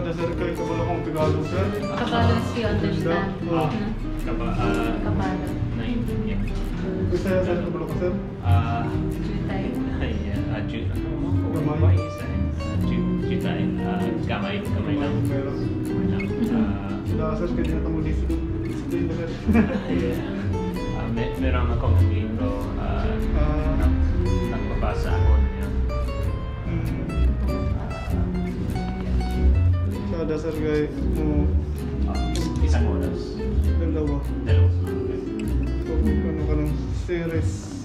Kada sir kayo sa wala kong Tagalog sir. Kabalans you understand. Kabalans. 9. Yeah. Gusto niya sir kabalo ka sir? Jutay. Yeah. Jutay. Kamay. Jutay. Kamay lang. Sila sir kaya na tamo discipline na sir. Yeah. Meron akong libro nagbabasa ako niya. Dasar guys mau isang oras dalawa so kanong series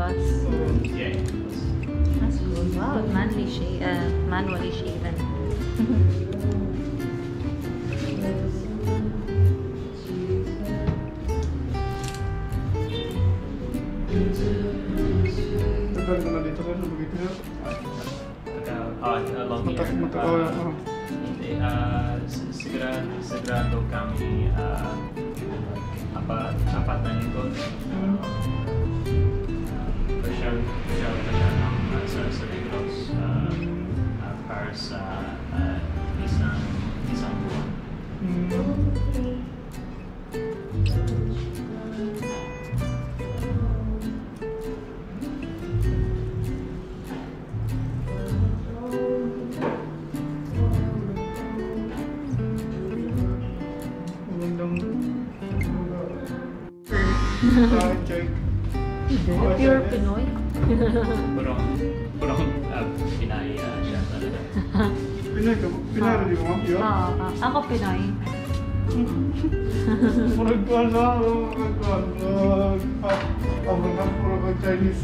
baths yeah that's good wow manly shave manually shaven terus mana dito kan begitu ya along here. Sigurado kami apat na linggo. Pasyal ng Saligros para sa isang buwan. Pure Pinoy. Pero Pinay siya talaga. Pinay rin mo? Oo. Ako Pinay. Puro Chinese.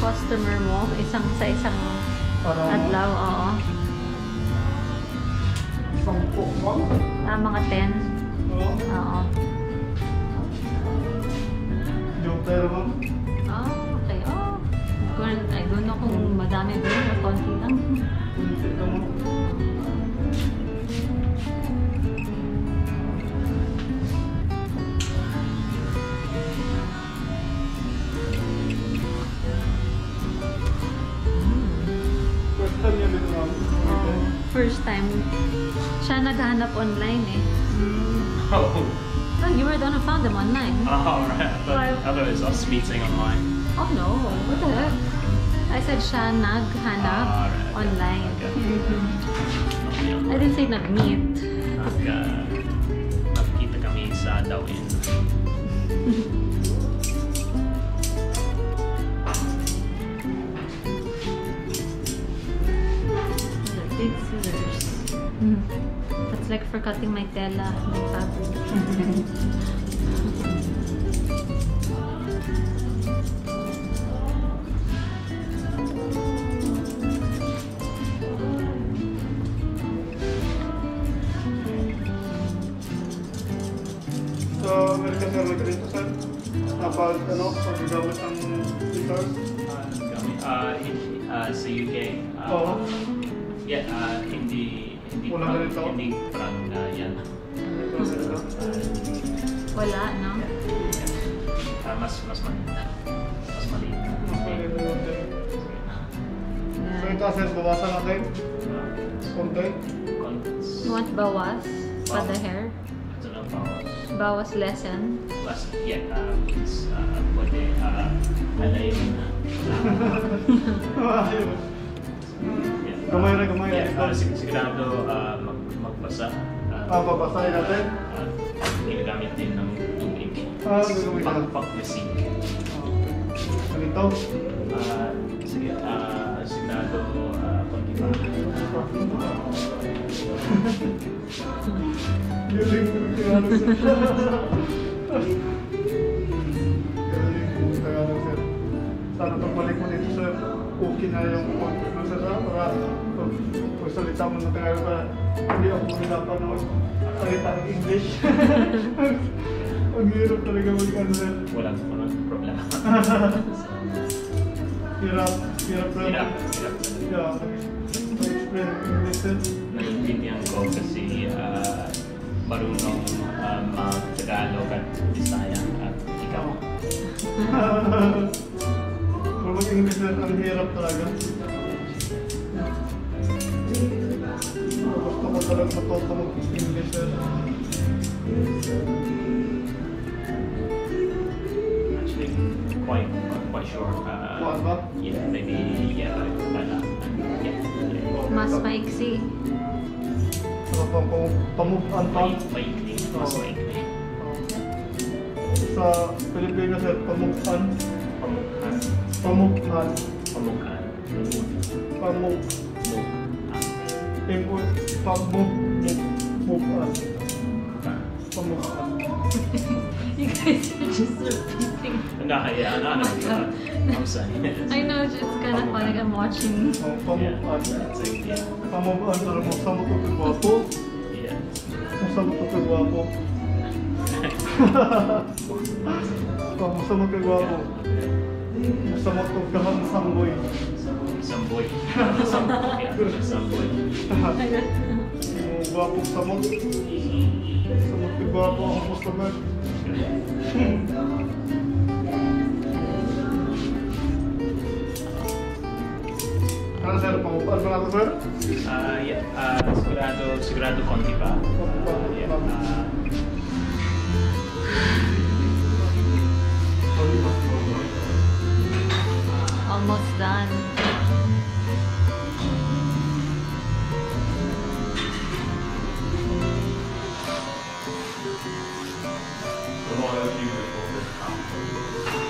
Customer mo, isang sa isang adlaw, oo. Isang po mo? Mga 10. Oo? Oo. Doktor mo? Oo, okay. Oo. I don't know kung madami ba yun o konti lang. Ito mo. First time siya naghahanap online eh. Oh. No, you were the one who found them online. Oh, right. I thought it was us meeting online. Oh no, what the heck? I said siya naghanap right. Online. Okay. I didn't say nag-meet. Nakikita kami sa Dawin. Big scissors. That's like for cutting my tela, my fabric. So, meron ka sa mag-rito saan? About pag gawin ang guitar? Sa UK. Oo. Yeah, hindi prang yan. Wala, no? Mas maganda. Mas maliit. So ito, sir, bawasan natin? Konti? You want bawas? For the hair? Ito lang, bawas. Bawas lesson? Yeah, it's pwede alayin na. Kamay. Yeah, sigurado magbasa. Babasahin natin? Ginagamit din ng tubig. Pag-mesig. Ganito? Sigurado pag-ibang. Galing ko yung Tagalog sir. Galing ko yung Tagalog sir. Sana pagbalik mo dito sir. Okay na yung kung salita mo na Tagalog para hindi ako nilapa na salita ng English. Ang hirap talaga mag-ano na. Walang problema. Hirap. Yeah. Naiintindihan ko kasi marunong mag-Tagalog at Bisaya at ikaw. Pero mag-English na ang hirap talaga. Gusto ko talaga matuto mag-English na. Actually, quite sure. Yeah, maybe yeah, mas maiksi. Pamukhaan pa. Mas maiksi. Sa Pilipinas, pamukhaan. Pamukhaan. You guys are just repeating. No, I'm sorry. I know, it's kind of fun. Like I'm watching. Sigurado konti pa. Almost done. What do you think?